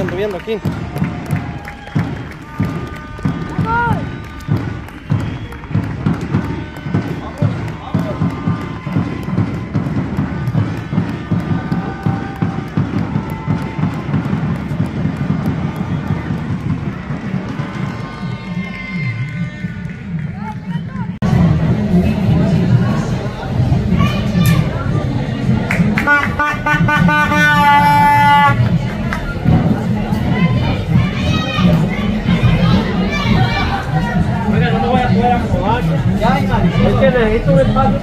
ando viendo aquí. Necesito un espacio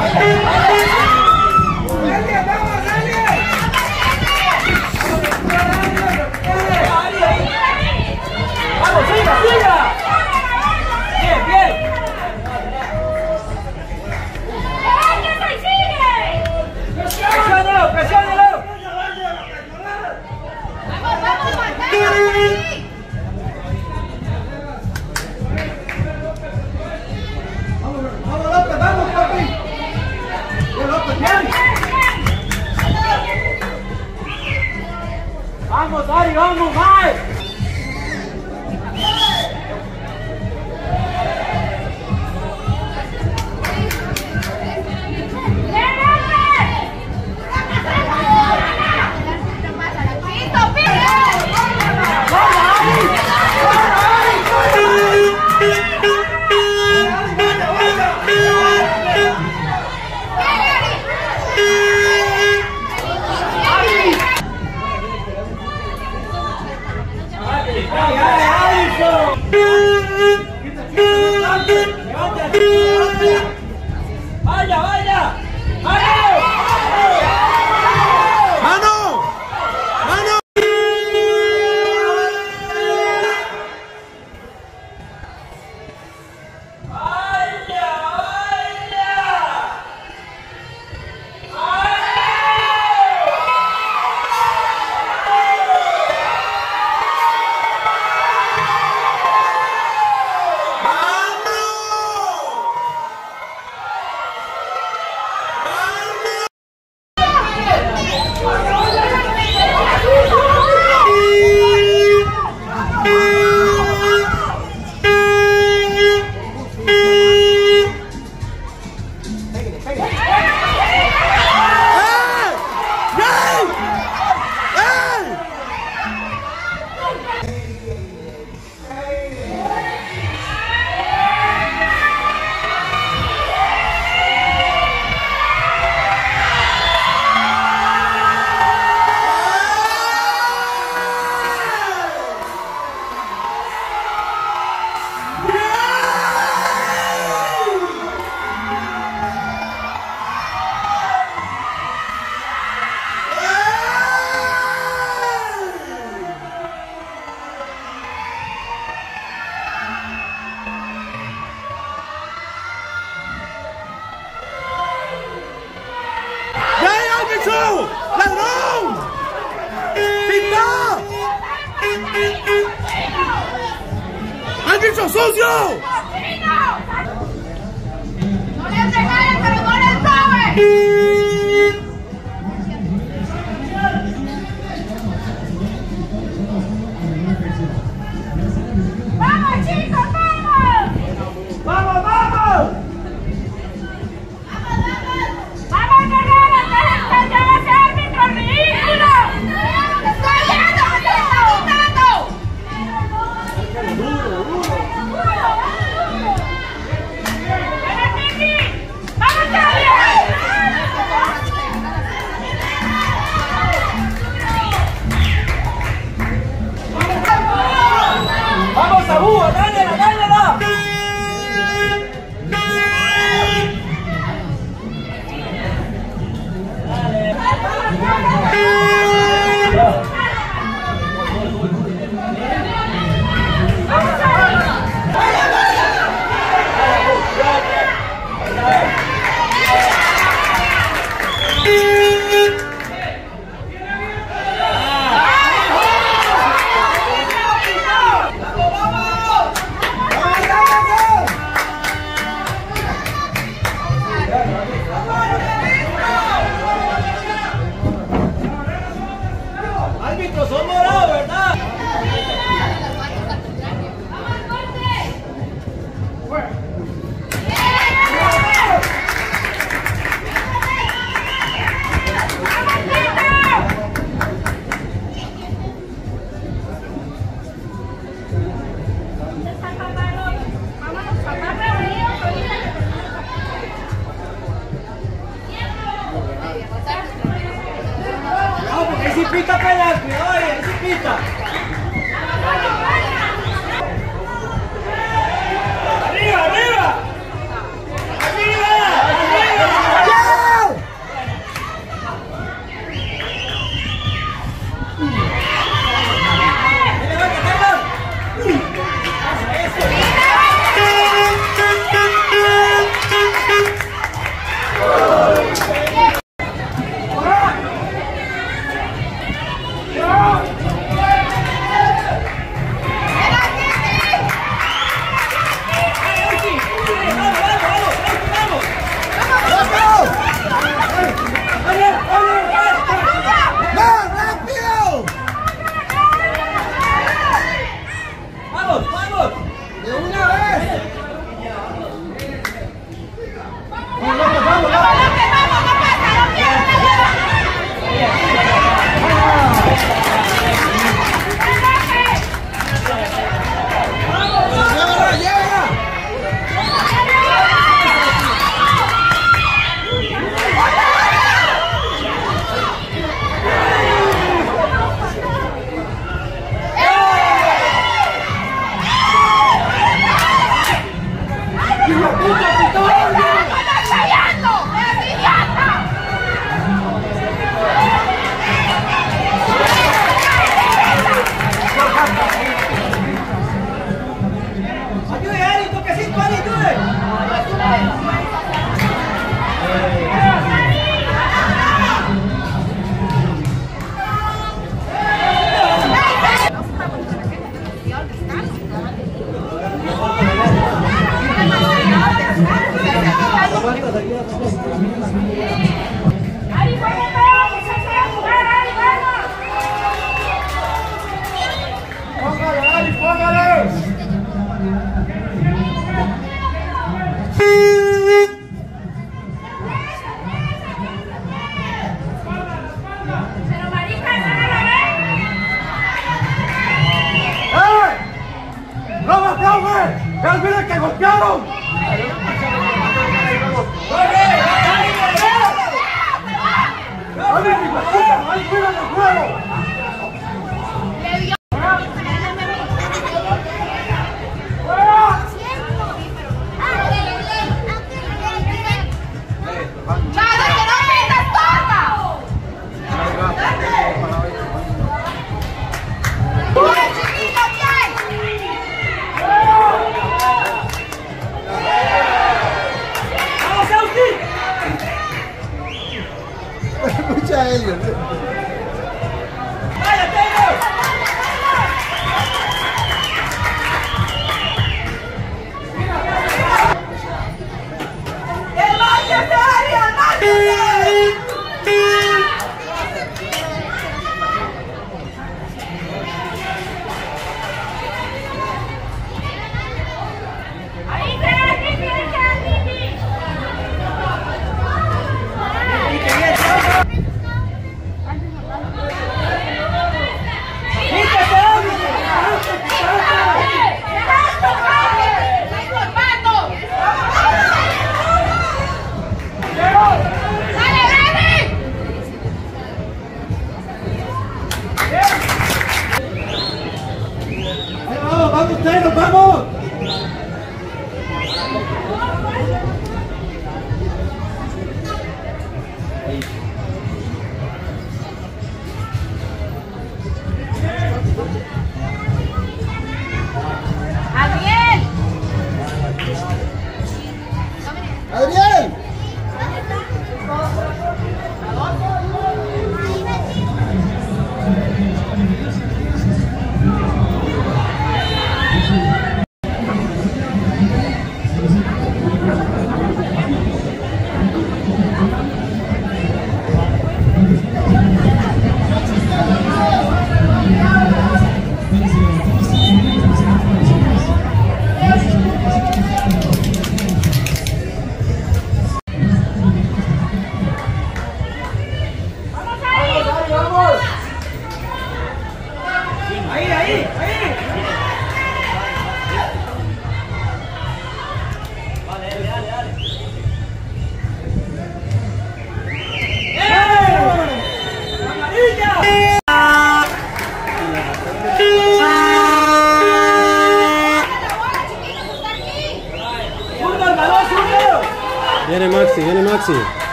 ¡Arriba!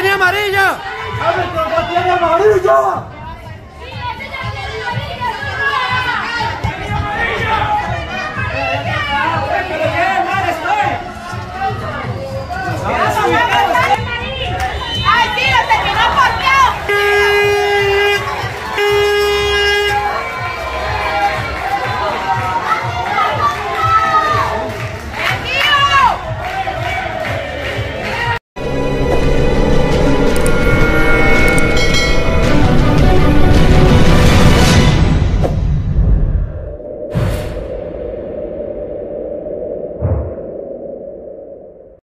tiene amarilla! ¡Árbitro, no tiene amarilla!